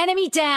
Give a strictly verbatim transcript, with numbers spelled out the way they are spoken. Enemy down!